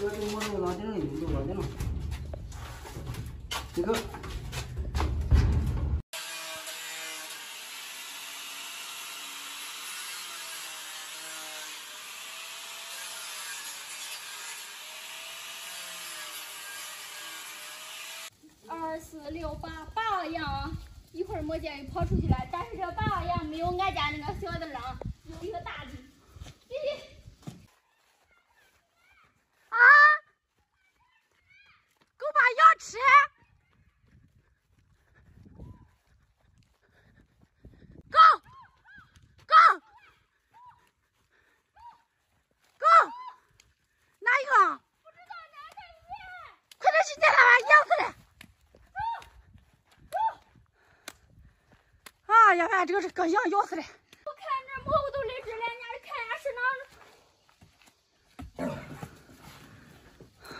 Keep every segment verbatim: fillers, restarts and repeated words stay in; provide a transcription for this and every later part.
这个这个我这个拉筋了，已经都拉筋了。这个。 二四六八八样，一会儿莫见鱼抛出去了，但是这八样没有俺家那个小的浪，有一个大的。弟弟，啊，狗把羊吃。 这个是个羊咬死的，我看这蘑菇都累死了，你还看俺身上。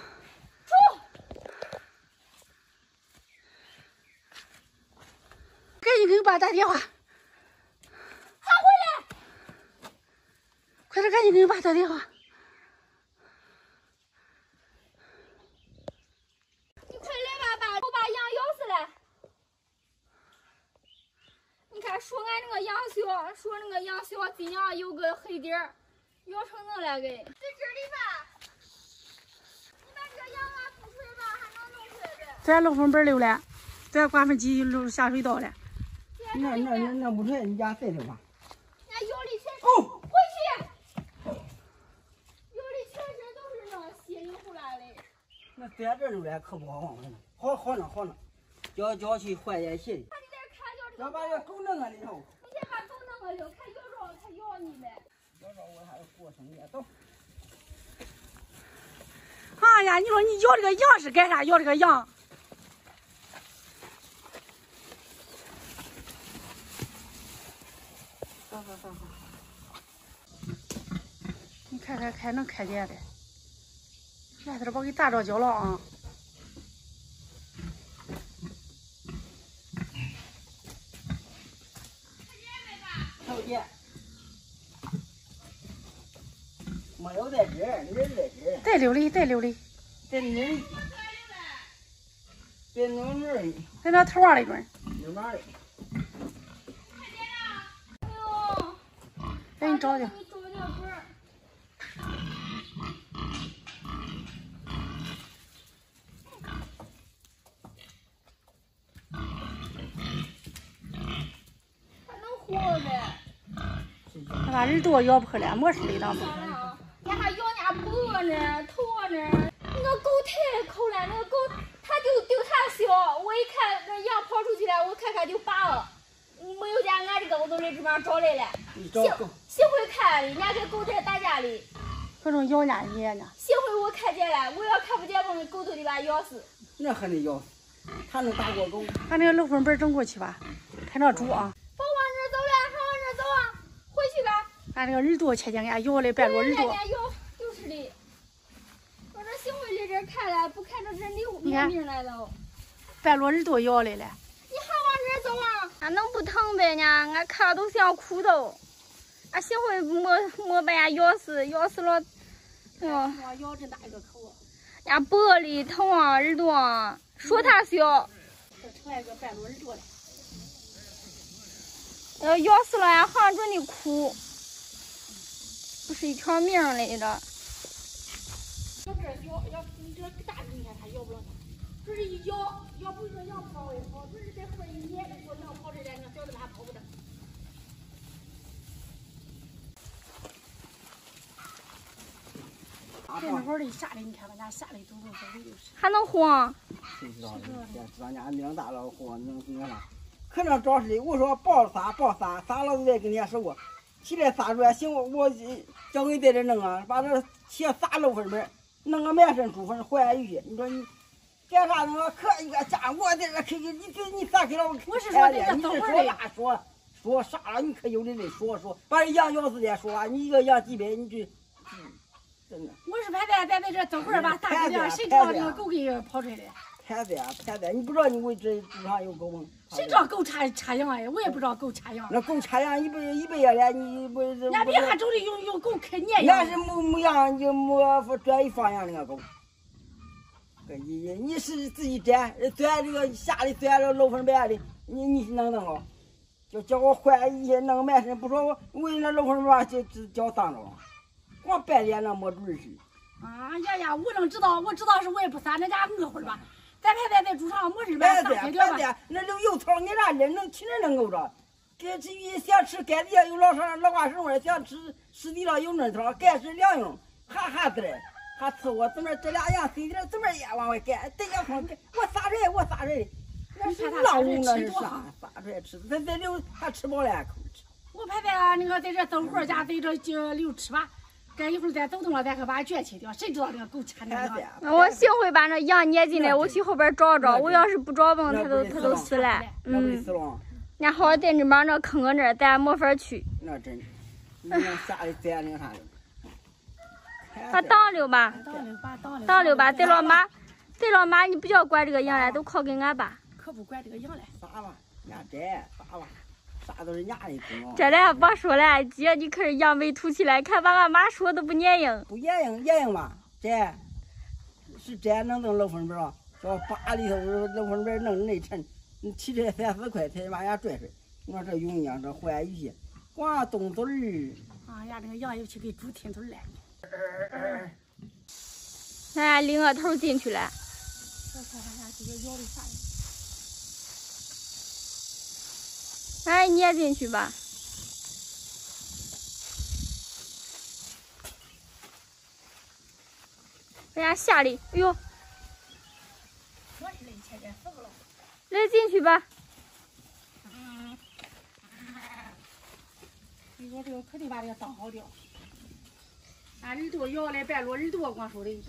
走，赶紧给你爸打电话。还回来！快点，赶紧给你爸打电话。你快来吧，爸，我把羊咬死了。 你看，说俺那个羊小，说那个羊小金羊有个黑点儿，咬成那了个。在这里吧，你把这羊啊不水吧，还能弄出来的。咱漏风板溜了，咱刮风机漏下水道了。那那那那不对，你家在这吧。那腰里全是，哦、回去。腰里全身都是那血油糊拉的。那在这溜了可不好往了，好好呢好呢，叫叫去换点鞋。 要把这狗弄啊！你瞅，你先把狗弄啊！了，看咬着它咬你呗。咬着我还要过生日，走。哎呀，你说你咬这个羊是干啥？咬这个羊。好好好好。你看看看能看见的，这点把给打着脚了啊！ 没有在这儿，人在这儿。在溜里，在溜里，在那，在那那里，在那头那里边。那哪里？看见了。哎呦！赶紧找去。你找那根儿。还能活呗？ 他把耳朵咬破了，没事的，当不。你还咬人家脖呢，头呢。那个狗太抠了，那个狗它就丢它小。我一看那羊跑出去了，我看看就拔了。没有家俺这个，我都来这边找来了。幸幸亏看人家跟狗在打架哩，反正咬人家呢。幸亏我看见了，我要看不见，我们狗都得把咬死。那还能咬？它能打过狗？把那个漏风板整过去吧，看那猪啊。 俺这个耳朵前天给俺咬了，半路耳朵。人家咬就是的，我这行为在这看了，不看着这留留命来了。半路耳朵咬来了。你还往这走啊？俺能不疼呗呢？俺看都想哭都。俺幸亏没没把俺咬死，咬死了。哦。我咬真大一个口。俺脖里疼啊，耳朵啊，说它小。这成一个半路耳朵了。要咬死了，俺还准得哭。 不是一条命来的。这边咬要你这大猪呢，它咬不了它。这是一咬，要不是说羊跑也跑，这是在后一撵，我能跑出来，那小子还跑不得。这会儿的吓得，你看把俺吓得都都都都。还能慌？谁知道呢？知道俺命大了慌，能那啥？可能找谁？我说抱撒抱撒，撒老子再跟人家说过。 起来撒出来，行，我我叫你在这弄啊，把这鞋撒漏分边，弄个满身猪粪，坏俺鱼。你说你干啥弄啊？可一个家，我在这开，你给你撒开了，我是说这个等会儿说说啥了？你可有的人说说，把羊咬死的说啊，你一个羊几百，你这真的。我是怕别别别这等会儿把大姑娘，谁知道这个狗给跑出来的？拍的拍的，你不知道你我这路上有狗吗？谁知道狗插插秧呀？我也不知道狗插秧。那狗插秧一不一百来，你不是？那别看种的有有狗啃你。那是没没样，就没专业放养那个狗。你你是自己摘，摘这个下的摘了漏风白的，你你能弄啊？叫叫我坏一些弄卖身，不说我我那漏风白就就叫脏了，光白脸那没准去。 啊呀呀！我能知道，我知道是我也不撒，那家饿会儿吧。咱别在在猪场没事吧，撒些点吧。那溜油草，你那人能吃那能够着？该吃想吃该地有老上老瓜生味，想吃湿地上有嫩草，该是两样，还还得嘞，还吃我怎么这俩样，谁的怎么也往外改，这家伙我撒谁我撒谁，那是老公那是啥？撒出来吃，咱咱溜还吃饱了口吃。我怕在那个在这等会儿家在这就溜吃吧。 咱一会儿再走动了，咱可把它圈起掉。谁知道这个狗掐那个？那我幸会把那羊撵进来，我去后边找找。我要是不找吧，它都它都死了。嗯。那好在你把那坑搁那，咱没法去。那真，那下一再那啥的。把当溜吧。当溜吧，当溜。当溜吧，对老妈，对老妈，你不要管这个羊了，都靠给俺吧。可不管这个羊了。啥吧？伢摘，啥吧？ 啥都是伢的多。这俩别说了，姐，你可是扬眉吐气了，看把俺妈说都不严应。不严应，严应嘛，这是这能弄漏风边啊？叫扒里头漏风边弄内沉，你提这三四块才把伢拽出来。你说这鸳鸯这坏鱼，光动嘴儿。啊呀，这个羊又去给猪添嘴来。咱俩领个头进去了。我看看伢这个咬的啥呀？ 哎，捏进去吧。哎呀，吓的，哎呦！来进去吧。你说这个肯定把这个当好掉。俺耳朵咬了半路，耳朵光说的。